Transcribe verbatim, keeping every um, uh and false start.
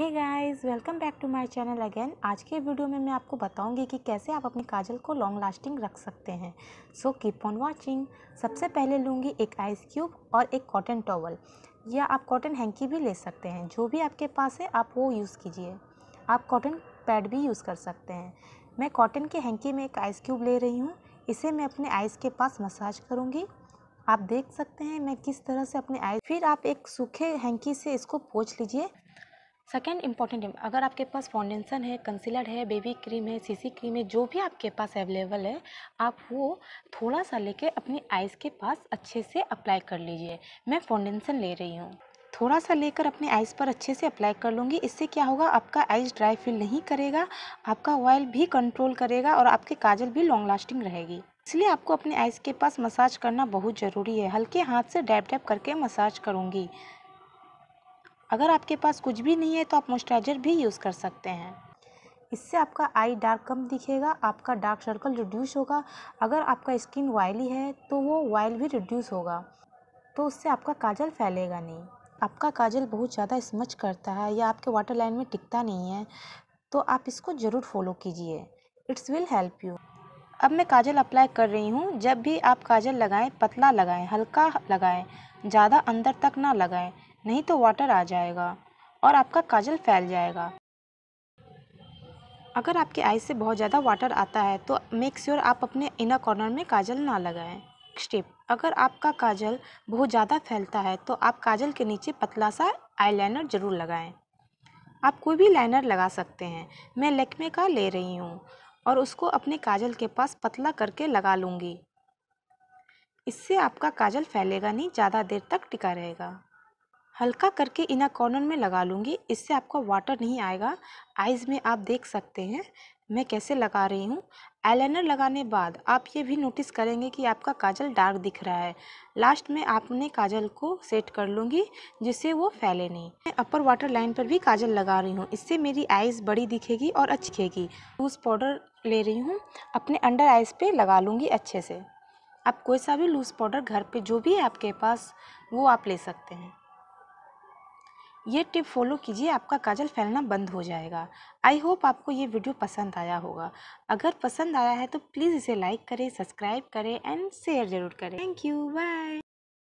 Hey guys, welcome back to my channel again. आज के video में मैं आपको बताऊंगी कि कैसे आप अपनी काजल को लॉन्ग लास्टिंग रख सकते हैं। So keep on watching. सबसे पहले लूँगी एक आइस क्यूब और एक कॉटन टॉवल, या आप कॉटन हैंकी भी ले सकते हैं। जो भी आपके पास है आप वो यूज़ कीजिए। आप कॉटन पैड भी यूज़ कर सकते हैं। मैं कॉटन के हैंकी में एक आइस क्यूब ले रही हूँ। इसे मैं अपने आइस के पास मसाज करूँगी। आप देख सकते हैं मैं किस तरह से अपने आइस। फिर आप एक सूखे हैंकी से इसको पोंछ लीजिए। सेकेंड इम्पॉर्टेंट, अगर आपके पास फाउंडेशन है, कंसीलर है, बेबी क्रीम है, सीसी क्रीम है, जो भी आपके पास अवेलेबल है आप वो थोड़ा सा लेके अपनी आइज़ के पास अच्छे से अप्लाई कर लीजिए। मैं फाउंडेशन ले रही हूँ, थोड़ा सा लेकर अपने आइज़ पर अच्छे से अप्लाई कर लूँगी। इससे क्या होगा, आपका आइज़ ड्राई फील नहीं करेगा, आपका ऑयल भी कंट्रोल करेगा और आपकी काजल भी लॉन्ग लास्टिंग रहेगी। इसलिए आपको अपने आइज़ के पास मसाज करना बहुत ज़रूरी है। हल्के हाथ से डैप डैप करके मसाज करूँगी। अगर आपके पास कुछ भी नहीं है तो आप मॉइस्चराइज़र भी यूज़ कर सकते हैं। इससे आपका आई डार्क कम दिखेगा, आपका डार्क सर्कल रिड्यूस होगा। अगर आपका स्किन ऑयली है तो वो ऑयल भी रिड्यूस होगा, तो उससे आपका काजल फैलेगा नहीं। आपका काजल बहुत ज़्यादा स्मच करता है या आपके वाटर लाइन में टिकता नहीं है, तो आप इसको ज़रूर फॉलो कीजिए। It's will help you. अब मैं काजल अप्लाई कर रही हूँ। जब भी आप काजल लगाएं पतला लगाएं, हल्का लगाएं, ज़्यादा अंदर तक ना लगाएं, नहीं तो वाटर आ जाएगा और आपका काजल फैल जाएगा। अगर आपके आईज से बहुत ज़्यादा वाटर आता है तो मेक श्योर आप अपने इनर कॉर्नर में काजल ना लगाएं। नेक्स्ट टिप, अगर आपका काजल बहुत ज़्यादा फैलता है तो आप काजल के नीचे पतला सा आईलाइनर ज़रूर लगाएं। आप कोई भी लाइनर लगा सकते हैं। मैं लैक्मे का ले रही हूँ और उसको अपने काजल के पास पतला करके लगा लूँगी। इससे आपका काजल फैलेगा नहीं, ज़्यादा देर तक टिका रहेगा। हल्का करके इनर कॉर्नर में लगा लूँगी, इससे आपका वाटर नहीं आएगा। आइज़ में आप देख सकते हैं मैं कैसे लगा रही हूँ। आईलाइनर लगाने बाद आप ये भी नोटिस करेंगे कि आपका काजल डार्क दिख रहा है। लास्ट में आपने काजल को सेट कर लूँगी जिससे वो फैले नहीं। मैं अपर वाटर लाइन पर भी काजल लगा रही हूँ, इससे मेरी आइज़ बड़ी दिखेगी और अच्छी दिखेगी। लूज पाउडर ले रही हूँ, अपने अंडर आइज़ पर लगा लूँगी अच्छे से। आप कोई सा भी लूज पाउडर घर पर जो भी है आपके पास वो आप ले सकते हैं। ये टिप फॉलो कीजिए, आपका काजल फैलना बंद हो जाएगा। आई होप आपको ये वीडियो पसंद आया होगा। अगर पसंद आया है तो प्लीज़ इसे लाइक करें, सब्सक्राइब करें एंड शेयर ज़रूर करें। Thank you, bye.